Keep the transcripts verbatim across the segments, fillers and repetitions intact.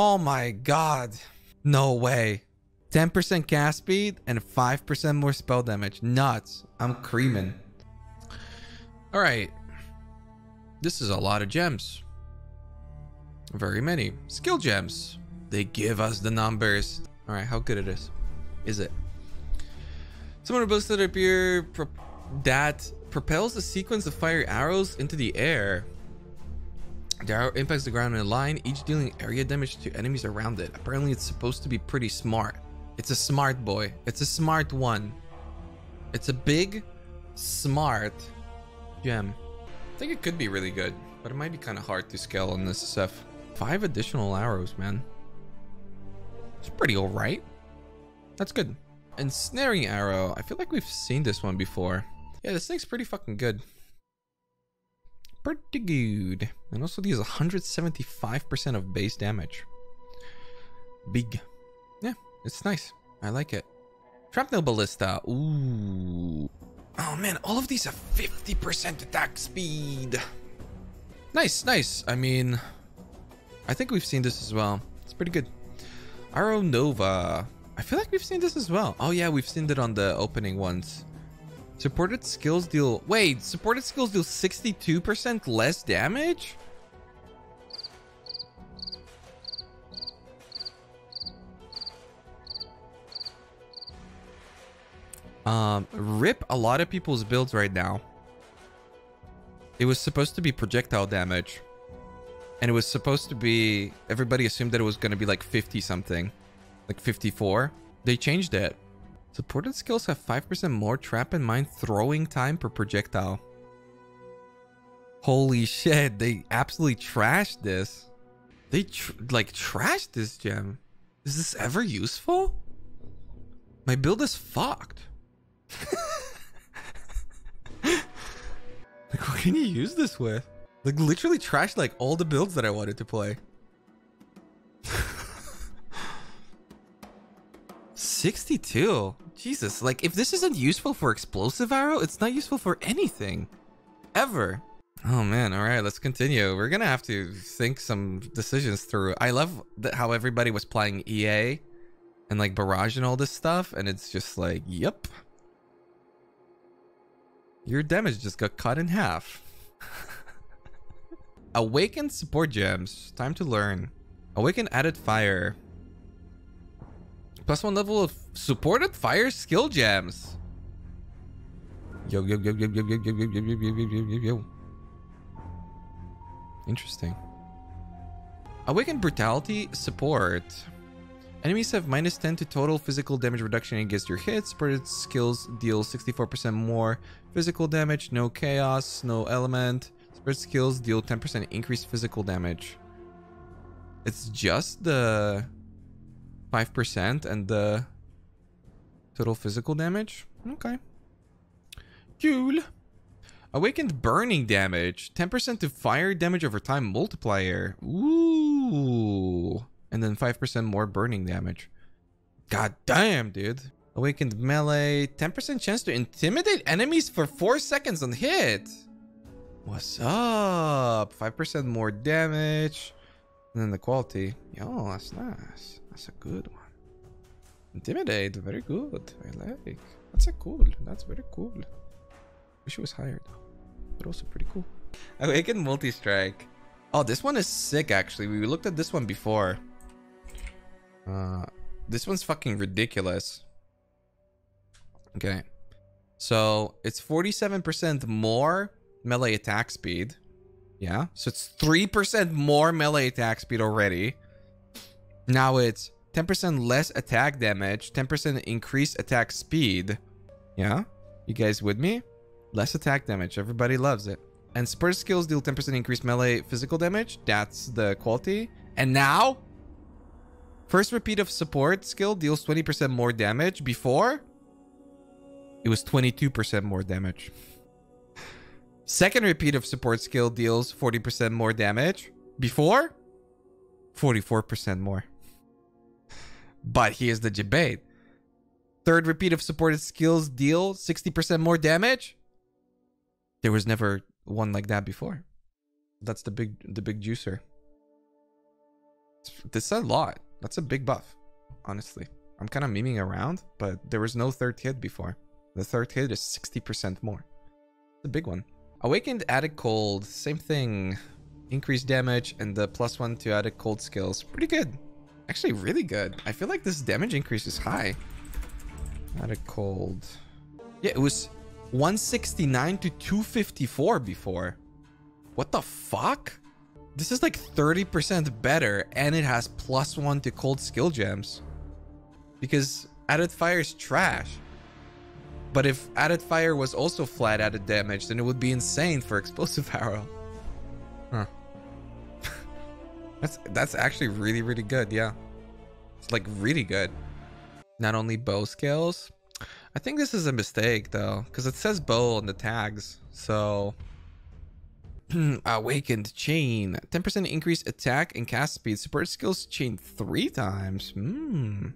Oh my god. No way. ten percent cast speed and five percent more spell damage. Nuts. I'm creaming. Alright. This is a lot of gems. Very many. Skill gems. They give us the numbers. Alright, how good it is. Is it? Someone who boosted up here pro that propels a sequence of fire arrows into the air. The arrow impacts the ground in a line, each dealing area damage to enemies around it. Apparently it's supposed to be pretty smart. It's a smart boy. It's a smart one. It's a big, smart gem. I think it could be really good, but it might be kind of hard to scale on this S S F. Five additional arrows, man. It's pretty alright. That's good. Ensnaring arrow. I feel like we've seen this one before. Yeah, this thing's pretty fucking good. Pretty good. And also these one hundred seventy-five percent of base damage. Big. Yeah, it's nice. I like it. Shrapnel ballista. Ooh. Oh man, all of these have fifty percent attack speed. Nice, nice. I mean, I think we've seen this as well. It's pretty good. Arrow Nova. I feel like we've seen this as well. Oh yeah, we've seen it on the opening ones. Supported skills deal... Wait, supported skills deal sixty-two percent less damage? Um, rip a lot of people's builds right now. It was supposed to be projectile damage. And it was supposed to be... Everybody assumed that it was going to be like fifty something. Like fifty-four. They changed it. Supported skills have five percent more trap and mine throwing time per projectile. Holy shit, they absolutely trashed this. They tr like trashed this gem. Is this ever useful? My build is fucked. Like, what can you use this with? Like, literally trashed like all the builds that I wanted to play. sixty-two. Jesus, like if this isn't useful for explosive arrow, it's not useful for anything ever. Oh man. All right, let's continue. We're gonna have to think some decisions through. I love that how everybody was playing E A and like Barrage and all this stuff, and it's just like, yep, your damage just got cut in half. Awakened support gems. Time to learn. Awakened added fire. Plus one level of supported fire skill gems. Yo, yo, yo, yo, yo, yo, yo, yo, yo, yo, yo, yo, yo. Interesting. Awakened brutality support. Enemies have minus ten to total physical damage reduction against your hits. Supported skills deal sixty-four percent more physical damage. No chaos, no element. Supported skills deal ten percent increased physical damage. It's just the... five percent and the total physical damage. Okay. Cool. Awakened burning damage. ten percent to fire damage over time multiplier. Ooh. And then five percent more burning damage. God damn, dude. Awakened melee. ten percent chance to intimidate enemies for four seconds on hit. What's up? five percent more damage. And then the quality. Yo, that's nice. That's a good one. Intimidate, very good. I like. That's a cool. That's very cool. Wish it was higher though. But also pretty cool. Awakened multi-strike. Oh, this one is sick actually. We looked at this one before. Uh, this one's fucking ridiculous. Okay. So it's forty-seven percent more melee attack speed. Yeah. So it's three percent more melee attack speed already. Now it's ten percent less attack damage, ten percent increased attack speed. Yeah? You guys with me? Less attack damage. Everybody loves it. And spur skills deal ten percent increased melee physical damage. That's the quality. And now? First repeat of support skill deals twenty percent more damage. Before? It was twenty-two percent more damage. Second repeat of support skill deals forty percent more damage. Before? forty-four percent more. But here's the debate. Third repeat of supported skills deal sixty percent more damage. There was never one like that before. That's the big the big juicer. This is a lot. That's a big buff, honestly. I'm kind of memeing around, but there was no third hit before. The third hit is sixty percent more. It's a big one. Awakened Attic Cold, same thing. Increased damage and the plus one to Attic Cold skills. Pretty good. Actually, really good. I feel like this damage increase is high. Attic Cold. Yeah, it was one sixty-nine to two fifty-four before. What the fuck? This is like thirty percent better, and it has plus one to cold skill gems. Because added fire is trash. But if added fire was also flat added damage, then it would be insane for explosive arrow. Huh. that's that's actually really, really good, yeah. It's like really good. Not only bow skills. I think this is a mistake though, because it says bow on the tags, so... Awakened Chain. ten percent increased attack and cast speed. Support skills chain three times. Hmm.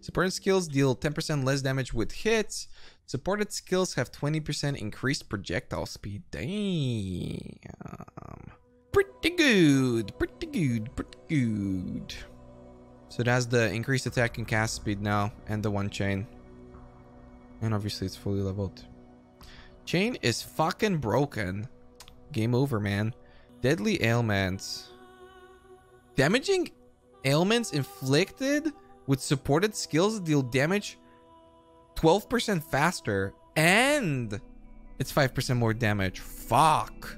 Support skills deal ten percent less damage with hits. Supported skills have twenty percent increased projectile speed. Damn. Pretty good. Pretty good. Pretty good. So it has the increased attack and cast speed now, and the one chain. And obviously it's fully leveled. Chain is fucking broken. Game over, man. Deadly ailments. Damaging ailments inflicted with supported skills deal damage twelve percent faster, and it's five percent more damage. Fuck.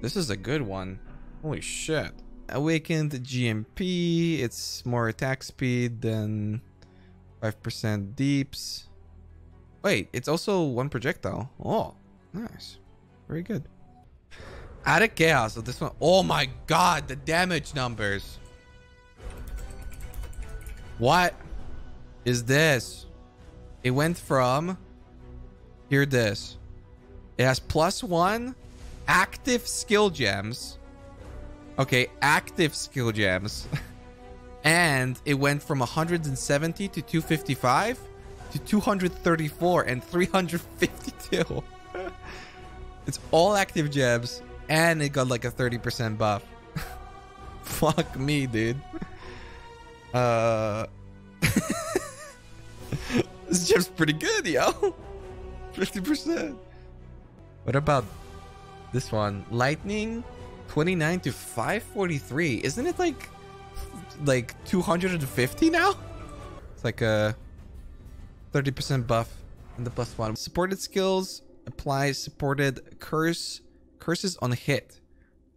This is a good one. Holy shit. Awakened G M P. It's more attack speed than five percent deeps. Wait, it's also one projectile. Oh, nice. Very good. Attic Chaos, so this one. Oh my god, the damage numbers. What is this? It went from... Hear this. It has plus one active skill gems. Okay, active skill gems. And it went from one seventy to two fifty-five to two thirty-four and three fifty-two. It's all active gems. And it got like a thirty percent buff. Fuck me, dude. Uh, this gem's pretty good, yo. fifty percent. What about this one? Lightning, twenty-nine to five forty-three. Isn't it like like two fifty now? It's like a thirty percent buff in the plus one. Supported skills apply supported curse. Curses on hit.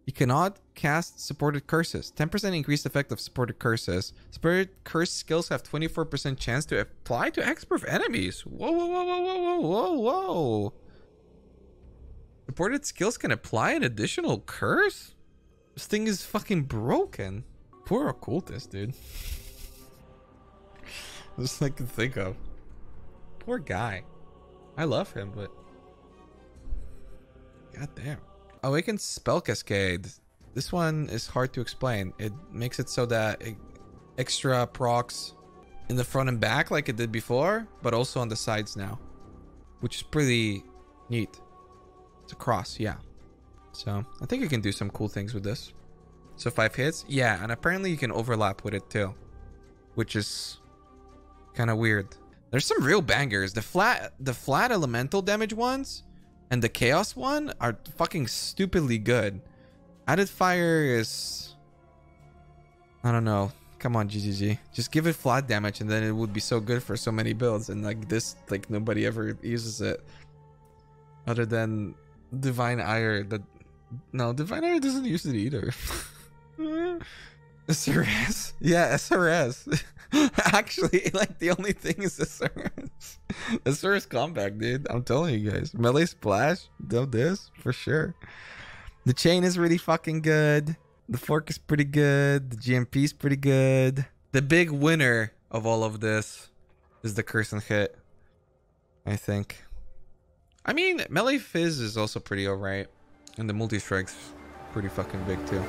You cannot cast supported curses. ten percent increased effect of supported curses. Supported curse skills have twenty-four percent chance to apply to X-proof enemies. Whoa, whoa, whoa, whoa, whoa, whoa, whoa. Supported skills can apply an additional curse? This thing is fucking broken. Poor occultist, dude. That's all I can think of. Poor guy. I love him, but... God damn. Awakened Spell Cascade. This one is hard to explain. It makes it so that it extra procs in the front and back like it did before, but also on the sides now, which is pretty neat. It's a cross, yeah. So I think you can do some cool things with this. So five hits, yeah, and apparently you can overlap with it too, which is kind of weird. There's some real bangers. The flat, the flat elemental damage ones. And the chaos one are fucking stupidly good. Added fire is... I don't know. Come on, G G G. Just give it flat damage and then it would be so good for so many builds. And like this, like nobody ever uses it. Other than Divine Ire. That... No, Divine Ire doesn't use it either. S R S? Yeah, S R S. Actually, like the only thing is S R S. S R S comeback, dude. I'm telling you guys. Melee splash, do this for sure. The chain is really fucking good. The fork is pretty good. The G M P is pretty good. The big winner of all of this is the curse and hit, I think. I mean, melee fizz is also pretty alright, and the multi strike's pretty fucking big too.